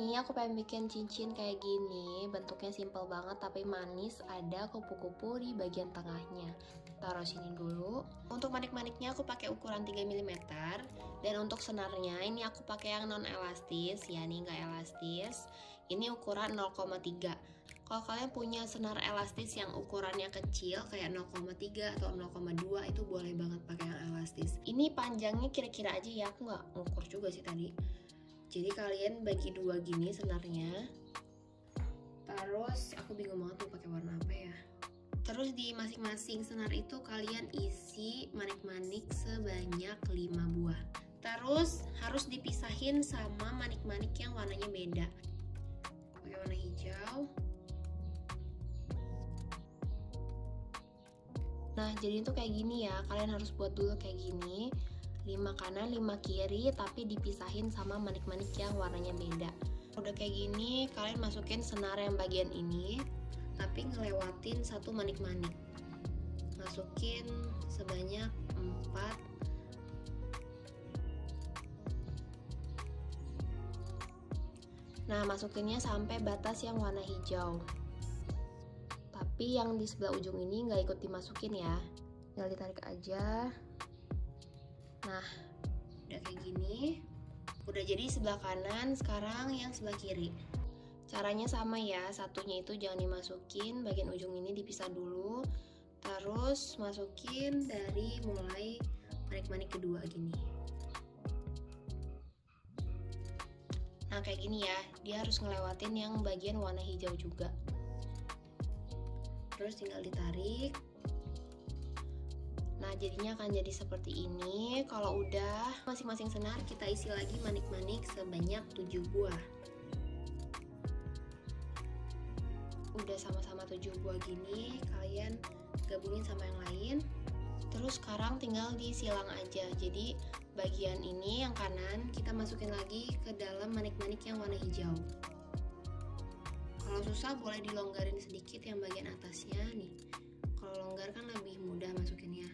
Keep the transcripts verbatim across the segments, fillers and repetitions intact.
ini aku pengen bikin cincin kayak gini, bentuknya simple banget tapi manis, ada kupu-kupu di bagian tengahnya. Taruh sini dulu. Untuk manik-maniknya aku pakai ukuran tiga milimeter, dan untuk senarnya ini aku pakai yang non elastis ya, ini nggak elastis, ini ukuran nol koma tiga. Kalau kalian punya senar elastis yang ukurannya kecil kayak nol koma tiga atau nol koma dua, itu boleh banget pakai yang elastis. Ini panjangnya kira-kira aja ya, aku nggak ngukur juga sih tadi. Jadi kalian bagi dua gini senarnya. Terus aku bingung banget tuh pakai warna apa ya. Terus di masing-masing senar itu kalian isi manik-manik sebanyak lima buah. Terus harus dipisahin sama manik-manik yang warnanya beda. Aku pakai warna hijau. Nah, jadi itu kayak gini ya, kalian harus buat dulu kayak gini, lima kanan, lima kiri, tapi dipisahin sama manik-manik yang warnanya beda. Udah kayak gini, kalian masukin senar yang bagian ini, tapi ngelewatin satu manik-manik. Masukin sebanyak empat. Nah, masukinnya sampai batas yang warna hijau. Tapi yang di sebelah ujung ini nggak ikut dimasukin ya, tinggal ditarik aja. Nah, udah kayak gini. Udah jadi sebelah kanan, sekarang yang sebelah kiri. Caranya sama ya, satunya itu jangan dimasukin, bagian ujung ini dipisah dulu. Terus masukin dari mulai manik-manik kedua gini. Nah, kayak gini ya, dia harus ngelewatin yang bagian warna hijau juga. Terus tinggal ditarik. Nah, jadinya akan jadi seperti ini. Kalau udah, masing-masing senar kita isi lagi manik-manik sebanyak tujuh buah. Udah sama-sama tujuh buah gini, kalian gabungin sama yang lain. Terus sekarang tinggal disilang aja. Jadi bagian ini yang kanan kita masukin lagi ke dalam manik-manik yang warna hijau. Kalau susah boleh dilonggarin sedikit yang bagian atasnya nih. Kalau longgar kan lebih mudah masukinnya.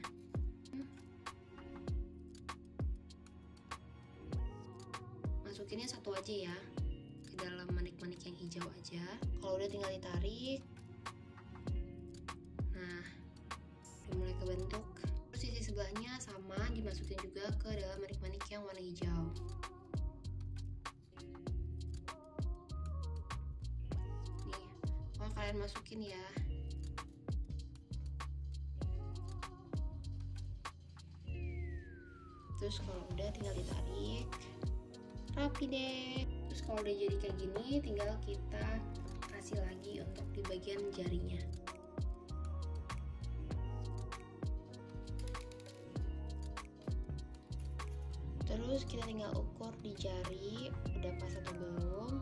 Masukinnya satu aja ya, ke dalam manik-manik yang hijau aja. Kalau udah tinggal ditarik. Nah, udah mulai kebentuk. Terus sisi sebelahnya sama, dimasukin juga ke dalam manik-manik yang warna hijau. Kalian masukin ya. Terus kalau udah tinggal ditarik, rapi deh. Terus kalau udah jadi kayak gini, tinggal kita kasih lagi untuk di bagian jarinya. Terus kita tinggal ukur di jari, udah pas atau belum.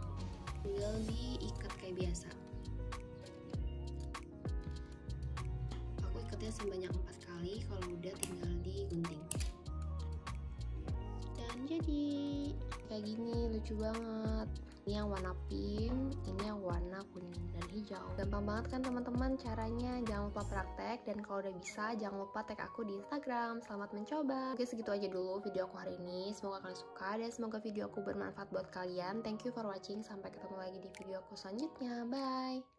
Tinggal diikat kayak biasa. Ikatnya sebanyak empat kali. Kalau udah tinggal digunting. Dan jadi kayak gini, lucu banget. Ini yang warna pink, ini yang warna kuning dan hijau. Gampang banget kan teman-teman caranya. Jangan lupa praktek, dan kalau udah bisa jangan lupa tag aku di Instagram. Selamat mencoba. Oke, segitu aja dulu video aku hari ini. Semoga kalian suka dan semoga video aku bermanfaat buat kalian. Thank you for watching. Sampai ketemu lagi di video aku selanjutnya. Bye.